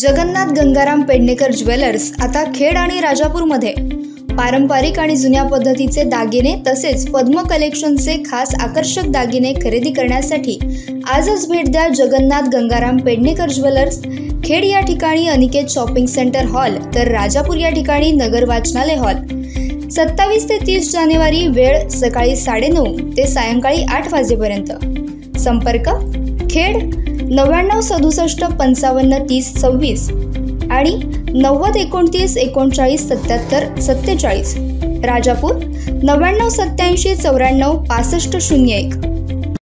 Jagannath Gangaram Pednekar jewellers आता खेड आणि राजापूरमध्ये पारंपरिक आणि जुन्या पद्धतीचे दागिने तसेच पद्म कलेक्शनचे खास आकर्षक दागिने खरेदी करण्यासाठी आजच भेट द्या जगन्नाथ गंगाराम पेडणेकर ज्वेलर्स। खेड या ठिकाणी अनिकेत शॉपिंग सेंटर हॉल, तर राजापूर या ठिकाणी नगर वाचनालय हॉल। 27 ते 30 जानेवारी, वेळ सकाळी 9:30 ते सायंकाळी 8 वाजेपर्यंत। संपर्क खेड 9967 55 30 26 आणि 90 29 39 77 47। राजापूर 9987 84 65 01।